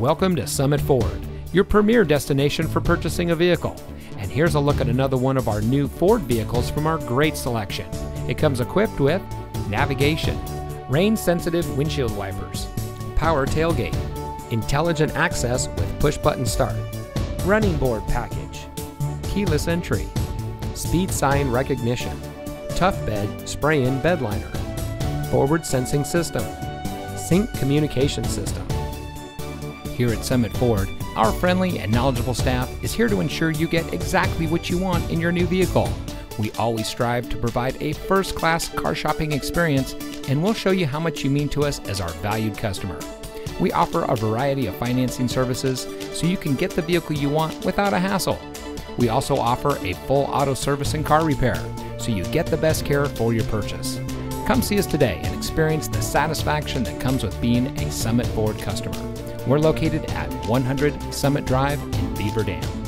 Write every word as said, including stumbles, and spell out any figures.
Welcome to Summit Ford, your premier destination for purchasing a vehicle. And here's a look at another one of our new Ford vehicles from our great selection. It comes equipped with navigation, rain-sensitive windshield wipers, power tailgate, intelligent access with push-button start, running board package, keyless entry, speed sign recognition, tough bed spray-in bed liner, forward sensing system, sync communication system. Here at Summit Ford, our friendly and knowledgeable staff is here to ensure you get exactly what you want in your new vehicle. We always strive to provide a first-class car shopping experience, and we'll show you how much you mean to us as our valued customer. We offer a variety of financing services so you can get the vehicle you want without a hassle. We also offer a full auto service and car repair, so you get the best care for your purchase. Come see us today and experience the satisfaction that comes with being a Summit Ford customer. We're located at one hundred Summit Drive in Beaver Dam.